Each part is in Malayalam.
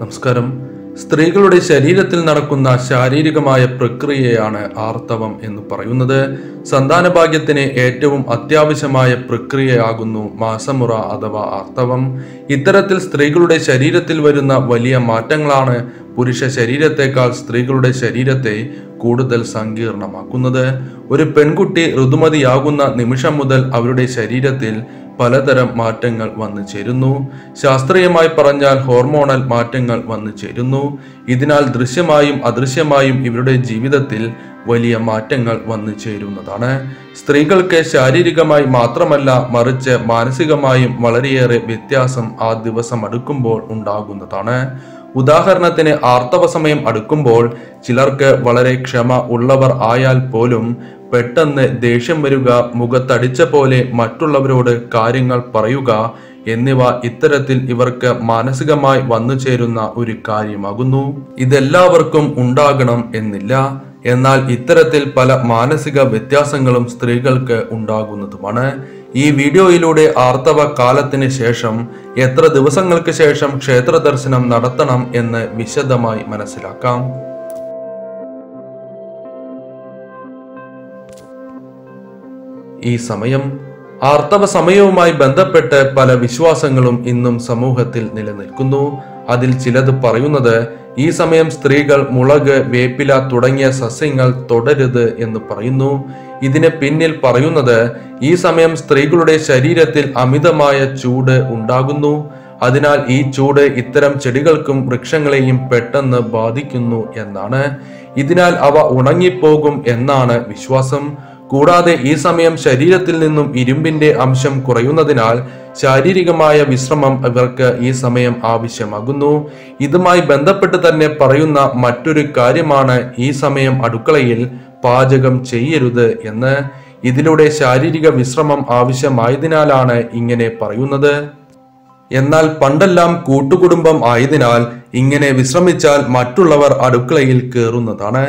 നമസ്കാരം. സ്ത്രീകളുടെ ശരീരത്തിൽ നടക്കുന്ന ശാരീരികമായ പ്രക്രിയയാണ് ആർത്തവം എന്ന് പറയുന്നത്. സന്താനഭാഗ്യത്തിന് ഏറ്റവും അത്യാവശ്യമായ പ്രക്രിയയാകുന്നു മാസമുറ അഥവാ ആർത്തവം. ഇത്തരത്തിൽ സ്ത്രീകളുടെ ശരീരത്തിൽ വരുന്ന വലിയ മാറ്റങ്ങളാണ് പുരുഷ ശരീരത്തെക്കാൾ സ്ത്രീകളുടെ ശരീരത്തെ കൂടുതൽ സങ്കീർണമാക്കുന്നത്. ഒരു പെൺകുട്ടി ഋതുമതിയാകുന്ന നിമിഷം മുതൽ അവരുടെ ശരീരത്തിൽ പലതരം മാറ്റങ്ങൾ വന്നു ചേരുന്നു. ശാസ്ത്രീയമായി പറഞ്ഞാൽ ഹോർമോണൽ മാറ്റങ്ങൾ വന്നു ചേരുന്നു. ഇതിനാൽ ദൃശ്യമായും അദൃശ്യമായും ഇവരുടെ ജീവിതത്തിൽ വലിയ മാറ്റങ്ങൾ വന്നു ചേരുന്നതാണ്. സ്ത്രീകൾക്ക് ശാരീരികമായി മാത്രമല്ല മറിച്ച് മാനസികമായും വളരെയേറെ വ്യത്യാസം ആ ദിവസം അടുക്കുമ്പോൾ ഉണ്ടാകുന്നതാണ്. ഉദാഹരണത്തിന് ആർത്തവ സമയം അടുക്കുമ്പോൾ ചിലർക്ക് വളരെ ക്ഷമ ഉള്ളവർ ആയാൽ പോലും പെട്ടെന്ന് ദേഷ്യം വരിക, മുഖത്തടിച്ച പോലെ മറ്റുള്ളവരോട് കാര്യങ്ങൾ പറയുക എന്നിവ ഇത്തരത്തിൽ ഇവർക്ക് മാനസികമായി വന്നു ചേരുന്ന ഒരു കാര്യമാകുന്നു. ഇതെല്ലാവർക്കും ഉണ്ടാകണം എന്നില്ല, എന്നാൽ ഇത്തരത്തിൽ പല മാനസിക വ്യത്യാസങ്ങളും സ്ത്രീകൾക്ക് ഉണ്ടാകുന്നതുമാണ്. ഈ വീഡിയോയിലൂടെ ആർത്തവ കാലത്തിന് ശേഷം എത്ര ദിവസങ്ങൾക്ക് ശേഷം ക്ഷേത്ര ദർശനം നടത്തണം എന്ന് വിശദമായി മനസ്സിലാക്കാം. ഈ സമയം ആർത്തവ സമയവുമായി ബന്ധപ്പെട്ട് പല വിശ്വാസങ്ങളും ഇന്നും സമൂഹത്തിൽ നിലനിൽക്കുന്നു. അതിൽ ചിലത് പറയുന്നത് ഈ സമയം സ്ത്രീകൾ മുളക്, വേപ്പില തുടങ്ങിയ സസ്യങ്ങൾ തൊടരുത് എന്ന് പറയുന്നു. ഇതിന് പിന്നിൽ പറയുന്നത് ഈ സമയം സ്ത്രീകളുടെ ശരീരത്തിൽ അമിതമായ ചൂട് ഉണ്ടാകുന്നു. അതിനാൽ ഈ ചൂട് ഇത്തരം ചെടികൾക്കും വൃക്ഷങ്ങളെയും പെട്ടെന്ന് ബാധിക്കുന്നു എന്നാണ്. ഇതിനാൽ അവ ഉണങ്ങിപ്പോകും എന്നാണ് വിശ്വാസം. കൂടാതെ ഈ സമയം ശരീരത്തിൽ നിന്നും ഇരുമ്പിന്റെ അംശം കുറയുന്നതിനാൽ ശാരീരികമായ വിശ്രമം ഇവർക്ക് ഈ സമയം ആവശ്യമാകുന്നു. ഇതുമായി ബന്ധപ്പെട്ട് തന്നെ പറയുന്ന മറ്റൊരു കാര്യമാണ് ഈ സമയം അടുക്കളയിൽ പാചകം ചെയ്യരുത് എന്ന്. ഇതിലൂടെ ശാരീരിക വിശ്രമം ആവശ്യമായതിനാലാണ് ഇങ്ങനെ പറയുന്നത്. എന്നാൽ പണ്ടെല്ലാം കൂട്ടുകുടുംബം ആയതിനാൽ ഇങ്ങനെ വിശ്രമിച്ചാൽ മറ്റുള്ളവർ അടുക്കളയിൽ കയറുന്നതാണ്.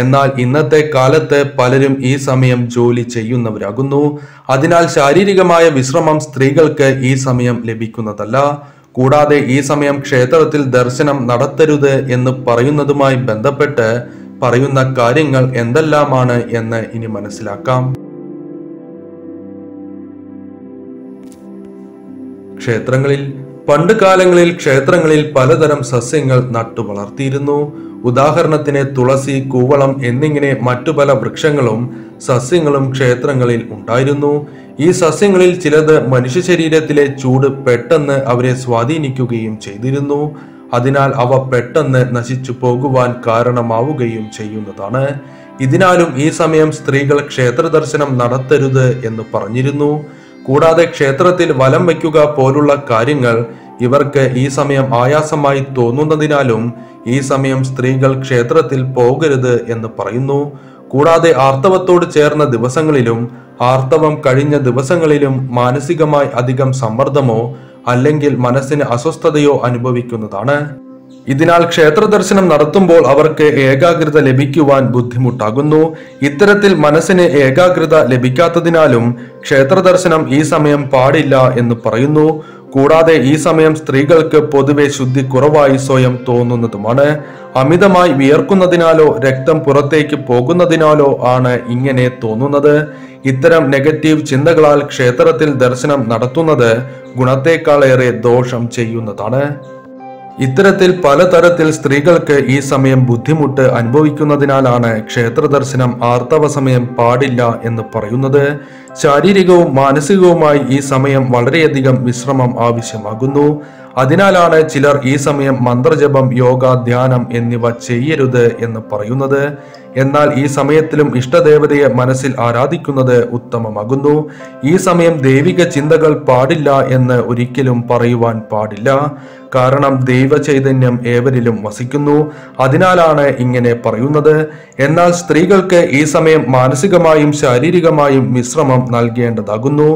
എന്നാൽ ഇന്നത്തെ കാലത്ത് പലരും ഈ സമയം ജോലി ചെയ്യുന്നവരാകുന്നു. അതിനാൽ ശാരീരികമായ വിശ്രമം സ്ത്രീകൾക്ക് ഈ സമയം ലഭിക്കുന്നതല്ല. കൂടാതെ ഈ സമയം ക്ഷേത്രത്തിൽ ദർശനം നടത്തരുത് എന്ന് പറയുന്നതുമായി ബന്ധപ്പെട്ട് പറയുന്ന കാര്യങ്ങൾ എന്തെല്ലാമാണ് എന്ന് ഇനി മനസ്സിലാക്കാം. ക്ഷേത്രങ്ങളിൽ പണ്ട് കാലങ്ങളിൽ ക്ഷേത്രങ്ങളിൽ പലതരം സസ്യങ്ങൾ നട്ടു വളർത്തിയിരുന്നു. ഉദാഹരണത്തിന് തുളസി, കൂവളം എന്നിങ്ങനെ മറ്റു പല വൃക്ഷങ്ങളും സസ്യങ്ങളും ക്ഷേത്രങ്ങളിൽ ഉണ്ടായിരുന്നു. ഈ സസ്യങ്ങളിൽ ചിലത് മനുഷ്യ ശരീരത്തിലെ ചൂട് പെട്ടെന്ന് അവരെ സ്വാധീനിക്കുകയും ചെയ്തിരുന്നു. അതിനാൽ അവ പെട്ടെന്ന് നശിച്ചു പോകുവാൻ കാരണമാവുകയും ചെയ്യുന്നതാണ്. ഇതിനാലും ഈ സമയം സ്ത്രീകൾ ക്ഷേത്ര ദർശനം നടത്തരുത് എന്ന് പറഞ്ഞിരുന്നു. കൂടാതെ ക്ഷേത്രത്തിൽ വലം വയ്ക്കുക പോലുള്ള കാര്യങ്ങൾ ഇവർക്ക് ഈ സമയം ആയാസമായി തോന്നുന്നതിനാലും ഈ സമയം സ്ത്രീകൾ ക്ഷേത്രത്തിൽ പോകരുത് എന്ന് പറയുന്നു. കൂടാതെ ആർത്തവത്തോട് ചേർന്ന ദിവസങ്ങളിലും ആർത്തവം കഴിഞ്ഞ ദിവസങ്ങളിലും മാനസികമായി അധികം സമ്മർദ്ദമോ അല്ലെങ്കിൽ മനസ്സിന് അസ്വസ്ഥതയോ അനുഭവിക്കുന്നതാണ്. ഇതിനാൽ ക്ഷേത്ര ദർശനം നടത്തുമ്പോൾ അവർക്ക് ഏകാഗ്രത ലഭിക്കുവാൻ ബുദ്ധിമുട്ടാകുന്നു. ഇത്തരത്തിൽ മനസ്സിന് ഏകാഗ്രത ലഭിക്കാത്തതിനാലും ക്ഷേത്ര ദർശനം ഈ സമയം പാടില്ല എന്ന് പറയുന്നു. കൂടാതെ ഈ സമയം സ്ത്രീകൾക്ക് പൊതുവെ ശുദ്ധി കുറവായി സ്വയം തോന്നുന്നതുമാണ്. അമിതമായി വിയർക്കുന്നതിനാലോ രക്തം പുറത്തേക്ക് പോകുന്നതിനാലോ ആണ് ഇങ്ങനെ തോന്നുന്നത്. ഇത്തരം നെഗറ്റീവ് ചിന്തകളാൽ ക്ഷേത്രത്തിൽ ദർശനം നടത്തുന്നത് ഗുണത്തെക്കാളേറെ ദോഷം ചെയ്യുന്നതാണ്. ഇത്തരത്തിൽ പലതരത്തിൽ സ്ത്രീകൾക്ക് ഈ സമയം ബുദ്ധിമുട്ട് അനുഭവിക്കുന്നതിനാലാണ് ക്ഷേത്ര ദർശനം ആർത്തവ സമയം പാടില്ല എന്ന് പറയുന്നത്. ശാരീരികവും മാനസികവുമായി ഈ സമയം വളരെയധികം വിശ്രമം ആവശ്യമാകുന്നു. അതിനാലാണ് ചിലർ ഈ സമയം മന്ത്രജപം, യോഗ, ധ്യാനം എന്നിവ ചെയ്യരുത് എന്ന് പറയുന്നത്. എന്നാൽ ഈ സമയത്തിലും ഇഷ്ടദേവതയെ മനസ്സിൽ ആരാധിക്കുന്നത് ഉത്തമമാകുന്നു. ഈ സമയം ദൈവിക ചിന്തകൾ പാടില്ല എന്ന് ഒരിക്കലും പറയുവാൻ പാടില്ല. കാരണം ദൈവ ചൈതന്യം ഏവരിലും വസിക്കുന്നു. അതിനാലാണ് ഇങ്ങനെ പറയുന്നത്. എന്നാൽ സ്ത്രീകൾക്ക് ഈ സമയം മാനസികമായും ശാരീരികമായും വിശ്രമം നൽകേണ്ടതാകുന്നു.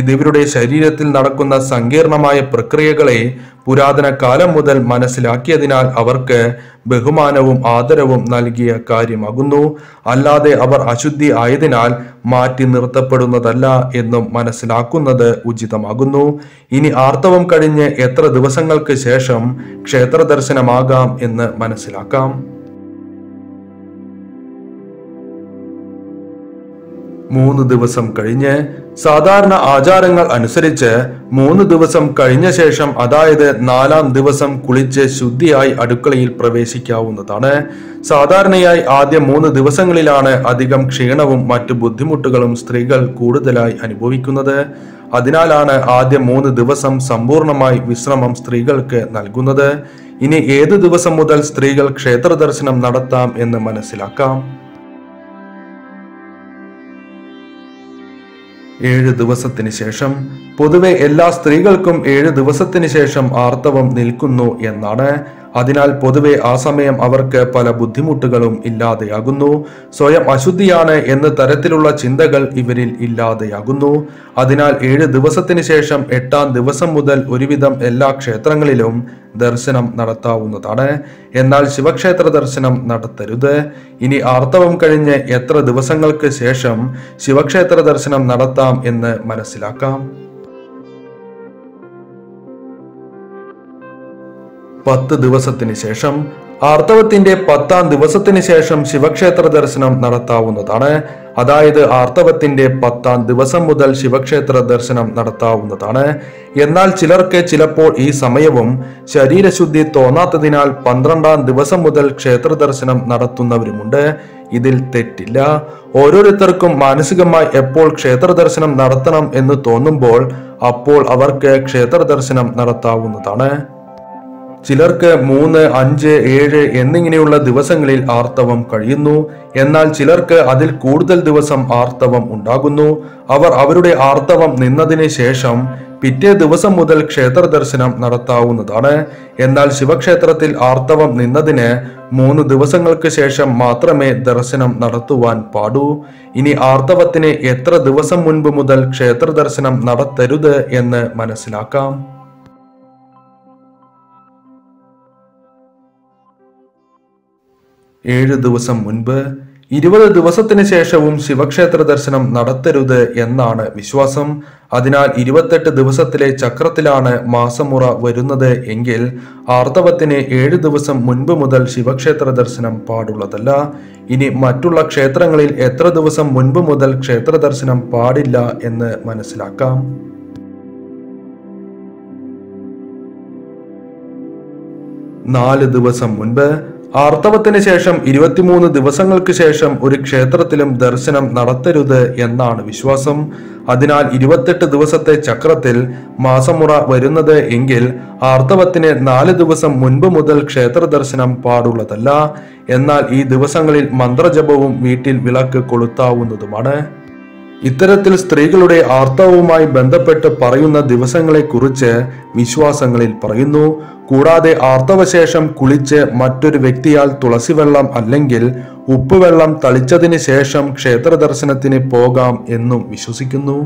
ഇതിവരുടെ ശരീരത്തിൽ നടക്കുന്ന സങ്കീർണമായ പ്രക്രിയകളെ പുരാതന കാലം മുതൽ മനസ്സിലാക്കിയതിനാൽ അവർക്ക് ബഹുമാനവും ആദരവും നൽകിയ കാര്യമാകുന്നു. അല്ലാതെ അവർ അശുദ്ധി ആയതിനാൽ മാറ്റി നിർത്തപ്പെടുന്നതല്ല എന്നും മനസ്സിലാക്കുന്നത് ഉചിതമാകുന്നു. ഇനി ആർത്തവം കഴിഞ്ഞ് എത്ര ദിവസങ്ങൾക്ക് ശേഷം ക്ഷേത്ര ദർശനമാകാം എന്ന് മനസ്സിലാക്കാം. മൂന്ന് ദിവസം കഴിഞ്ഞ് സാധാരണ ആചാരങ്ങൾ അനുസരിച്ച് 3 ദിവസം കഴിഞ്ഞ ശേഷം, അതായത് 4-ാം ദിവസം കുളിച്ച് ശുദ്ധിയായി അടുക്കളയിൽ പ്രവേശിക്കാവുന്നതാണ്. സാധാരണയായി ആദ്യ 3 ദിവസങ്ങളിലാണ് അധികം ക്ഷീണവും മറ്റു ബുദ്ധിമുട്ടുകളും സ്ത്രീകൾ കൂടുതലായി അനുഭവിക്കുന്നത്. അതിനാലാണ് ആദ്യ 3 ദിവസം സമ്പൂർണമായി വിശ്രമം സ്ത്രീകൾക്ക് നൽകുന്നത്. ഇനി ഏത് ദിവസം മുതൽ സ്ത്രീകൾ ക്ഷേത്ര ദർശനം നടത്താം എന്ന് മനസ്സിലാക്കാം. 7 ദിവസത്തിന് ശേഷം. പൊതുവെ എല്ലാ സ്ത്രീകൾക്കും 7 ദിവസത്തിന് ശേഷം ആർത്തവം നിൽക്കുന്നു എന്നാണ്. അതിനാൽ പൊതുവെ ആ സമയം അവർക്ക് പല ബുദ്ധിമുട്ടുകളും ഇല്ലാതെയാകുന്നു. സ്വയം അശുദ്ധിയാണ് എന്ന തരത്തിലുള്ള ചിന്തകൾ ഇവരിൽ ഇല്ലാതെയാകുന്നു. അതിനാൽ 7 ദിവസത്തിന് ശേഷം 8-ാം ദിവസം മുതൽ ഒരുവിധം എല്ലാ ക്ഷേത്രങ്ങളിലും ദർശനം നടത്താവുന്നതാണ്. എന്നാൽ ശിവക്ഷേത്ര ദർശനം നടത്തരുത്. ഇനി ആർത്തവം കഴിഞ്ഞ് എത്ര ദിവസങ്ങൾക്ക് ശേഷം ശിവക്ഷേത്ര ദർശനം നടത്താം എന്ന് മനസ്സിലാക്കാം. 10 ദിവസത്തിന് ശേഷം. ആർത്തവത്തിന്റെ 10-ാം ദിവസത്തിന് ശേഷം ശിവക്ഷേത്ര ദർശനം നടത്താവുന്നതാണ്. അതായത് ആർത്തവത്തിന്റെ 10-ാം ദിവസം മുതൽ ശിവക്ഷേത്ര ദർശനം നടത്താവുന്നതാണ്. എന്നാൽ ചിലർക്ക് ചിലപ്പോൾ ഈ സമയവും ശരീരശുദ്ധി തോന്നാത്തതിനാൽ 12-ാം ദിവസം മുതൽ ക്ഷേത്ര ദർശനം നടത്തുന്നവരുമുണ്ട്. ഇതിൽ തെറ്റില്ല. ഓരോരുത്തർക്കും മാനസികമായി എപ്പോൾ ക്ഷേത്ര ദർശനം നടത്തണം എന്ന് തോന്നുമ്പോൾ അപ്പോൾ അവർക്ക് ക്ഷേത്ര ദർശനം നടത്താവുന്നതാണ്. ചിലർക്ക് 3, 5, 7 എന്നിങ്ങനെയുള്ള ദിവസങ്ങളിൽ ആർത്തവം കഴിയുന്നു. എന്നാൽ ചിലർക്ക് അതിൽ കൂടുതൽ ദിവസം ആർത്തവം ഉണ്ടാകുന്നു. അവർ അവരുടെ ആർത്തവം നിന്നതിന് ശേഷം പിറ്റേ ദിവസം മുതൽ ക്ഷേത്ര ദർശനം നടത്താവുന്നതാണ്. എന്നാൽ ശിവക്ഷേത്രത്തിൽ ആർത്തവം നിന്നതിന് 3 ദിവസങ്ങൾക്ക് ശേഷം മാത്രമേ ദർശനം നടത്തുവാൻ പാടൂ. ഇനി ആർത്തവത്തിന് എത്ര ദിവസം മുൻപ് മുതൽ ക്ഷേത്ര ദർശനം നടത്തരുത് എന്ന് മനസ്സിലാക്കാം. 7 ദിവസം മുൻപ്. 20 ദിവസത്തിന് ശേഷവും ശിവക്ഷേത്ര ദർശനം നടത്തരുത് എന്നാണ് വിശ്വാസം. അതിനാൽ 28 ദിവസത്തിലെ ചക്രത്തിലാണ് മാസമുറ വരുന്നത് എങ്കിൽ ആർത്തവത്തിന് 7 ദിവസം മുൻപ് മുതൽ ശിവക്ഷേത്ര ദർശനം പാടുള്ളതല്ല. ഇനി മറ്റുള്ള ക്ഷേത്രങ്ങളിൽ എത്ര ദിവസം മുൻപ് മുതൽ ക്ഷേത്ര ദർശനം പാടില്ല എന്ന് മനസ്സിലാക്കാം. 4 ദിവസം മുൻപ്. ആർത്തവത്തിന് ശേഷം 23 ദിവസങ്ങൾക്ക് ശേഷം ഒരു ക്ഷേത്രത്തിലും ദർശനം നടത്തരുത് എന്നാണ് വിശ്വാസം. അതിനാൽ 28 ദിവസത്തെ ചക്രത്തിൽ മാസമുറ വരുന്നത് എങ്കിൽ ആർത്തവത്തിന് 4 ദിവസം മുൻപ് മുതൽ ക്ഷേത്ര ദർശനം പാടുള്ളതല്ല. എന്നാൽ ഈ ദിവസങ്ങളിൽ മന്ത്രജപവും വീട്ടിൽ വിളക്ക് കൊളുത്താവുന്നതുമാണ്. ഇത്തരത്തിൽ സ്ത്രീകളുടെ ആർത്തവവുമായി ബന്ധപ്പെട്ട് പറയുന്ന ദിവസങ്ങളെക്കുറിച്ച് വിശ്വാസങ്ങളിൽ പറയുന്നു. കൂടാതെ ആർത്തവശേഷം കുളിച്ച് മറ്റൊരു വ്യക്തിയാൽ തുളസി വെള്ളം അല്ലെങ്കിൽ ഉപ്പുവെള്ളം തളിച്ചതിന് ശേഷം ക്ഷേത്ര ദർശനത്തിന് പോകാം എന്നും വിശ്വസിക്കുന്നു.